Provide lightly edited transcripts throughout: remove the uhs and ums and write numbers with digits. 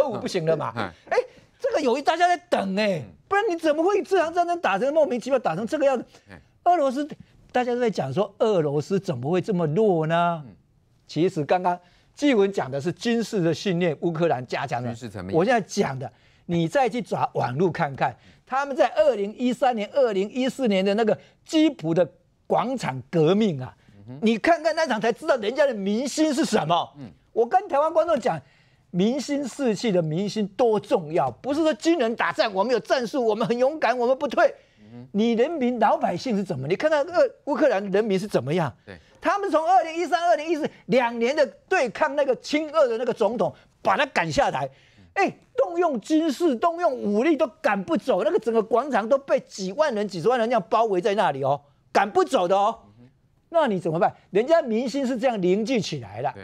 核武不行了嘛？哎，这个友谊大家在等哎，不然你怎么会这场战争打成莫名其妙，打成这个样子？俄罗斯大家都在讲说俄罗斯怎么会这么弱呢？其实刚刚纪文讲的是军事的训练，乌克兰加强的。军事层面，我现在讲的，你再去找网路看看，他们在2013年、2014年的那个基辅的广场革命啊。你看看那场才知道人家的民心是什么。我跟台湾观众讲，民心士气的民心多重要，不是说军人打仗，我们有战术，我们很勇敢，我们不退。你人民老百姓是怎么？你看到乌克兰人民是怎么样？他们从2013、20142年的对抗那个亲俄的那个总统，把他赶下台。哎，动用军事、动用武力都赶不走，那个整个广场都被几万人、几十万人这样包围在那里哦，赶不走的哦。那你怎么办？人家民心是这样凝聚起来了，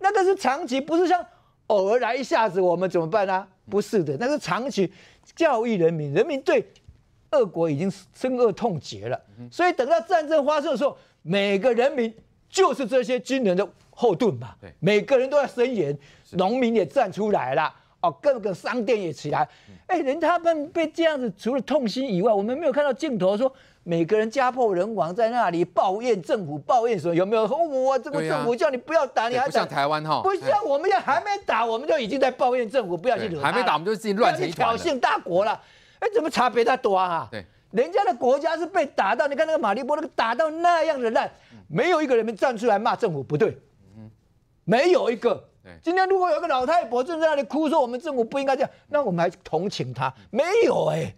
那个是长期，不是像偶尔来一下子我们怎么办呢、啊？不是的，那是长期教育人民，人民对俄国已经深恶痛绝了。所以等到战争发生的时候，每个人民就是这些军人的后盾嘛，每个人都要声援，农民也站出来了，哦，各个商店也起来。哎，人他们被这样子，除了痛心以外，我们没有看到镜头说。每个人家破人亡，在那里抱怨政府，抱怨什么？有没有？我这个政府叫你不要打，你还打？不像台湾哈，不像我们要还没打，我们就已经在抱怨政府，不要去惹他。还没打，我们就自己乱成一团了。挑衅大国了，哎，怎么差别太多啊？对，人家的国家是被打到，你看那个马利波那个打到那样的烂，没有一个人站出来骂政府不对，没有一个。今天如果有一个老太婆正在那里哭说我们政府不应该这样，那我们还同情她？没有哎。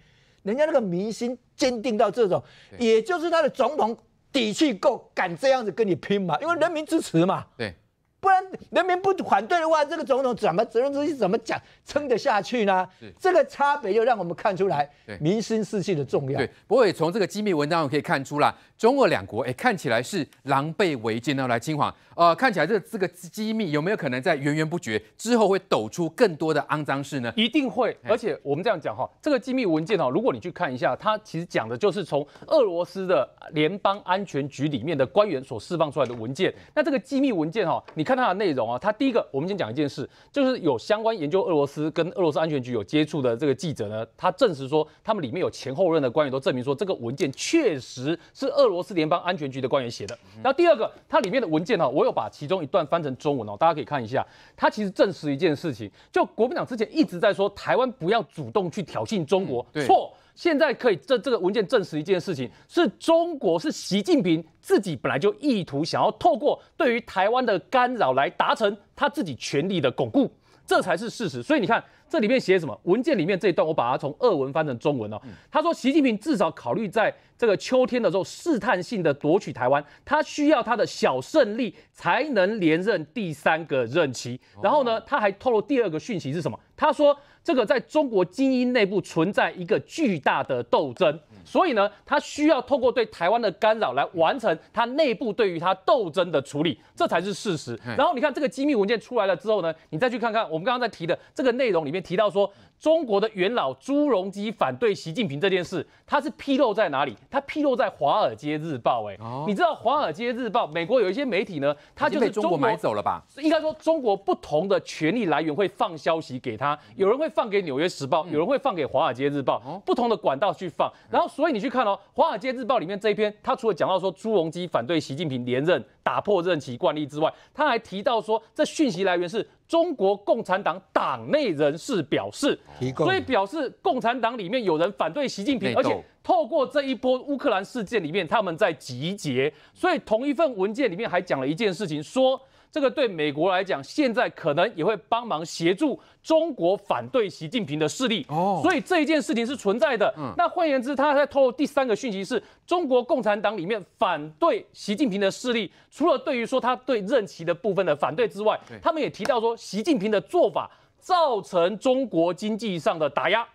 人家那个民心坚定到这种，也就是他的总统底气够，敢这样子跟你拼嘛，因为人民支持嘛。对，不然人民不反对的话，这个总统怎么责任自己怎么讲撑得下去呢？这个差别就让我们看出来民心士气的重要。对，不过也从这个机密文章可以看出啦，中俄两国哎看起来是狼狈为奸要来侵华，看起来这个机密有没有可能在源源不绝之后会抖出更多的肮脏事呢？一定会，而且我们这样讲哈，这个机密文件哈，如果你去看一下，它其实讲的就是从俄罗斯的联邦安全局里面的官员所释放出来的文件。那这个机密文件哈，你看它的内容啊，它第一个我们先讲一件事，就是有相关研究俄罗斯跟俄罗斯安全局有接触的这个记者呢，他证实说他们里面有前后任的官员都证明说这个文件确实是俄罗斯联邦安全局的官员写的。然后第二个，它里面的文件哈，我有把其中一段翻成中文哦，大家可以看一下。它其实证实一件事情，就国民党之前一直在说台湾不要主动去挑衅中国，错。现在可以这个文件证实一件事情，是中国是习近平自己本来就意图想要透过对于台湾的干扰来达成他自己权力的巩固，这才是事实。所以你看。这里面写什么？文件里面这一段，我把它从俄文翻成中文哦。他说，习近平至少考虑在这个秋天的时候试探性的夺取台湾，他需要他的小胜利才能连任第3个任期。然后呢，他还透露第二个讯息是什么？他说，这个在中国精英内部存在一个巨大的斗争，所以呢，他需要透过对台湾的干扰来完成他内部对于他斗争的处理，这才是事实。然后你看这个机密文件出来了之后呢，你再去看看我们刚刚在提的这个内容里面。提到说，中国的元老朱镕基反对习近平这件事，他是披露在哪里？他披露在《华尔街日报》哎、哦，你知道《华尔街日报》美国有一些媒体呢，他就是中国买走了吧？应该说，中国不同的权力来源会放消息给他，有人会放给《纽约时报》，有人会放给《华尔街日报》，不同的管道去放。然后，所以你去看哦，《华尔街日报》里面这一篇，他除了讲到说朱镕基反对习近平连任打破任期惯例之外，他还提到说，这讯息来源是。中国共产党党内人士表示，所以表示共产党里面有人反对习近平，而且透过这一波乌克兰事件里面，他们在集结。所以同一份文件里面还讲了一件事情，说这个对美国来讲，现在可能也会帮忙协助中国反对习近平的势力。所以这一件事情是存在的。那换言之，他在透露第三个讯息是，中国共产党里面反对习近平的势力，除了对于说他对任期的部分的反对之外，他们也提到说，习近平的做法造成中国经济上的打压。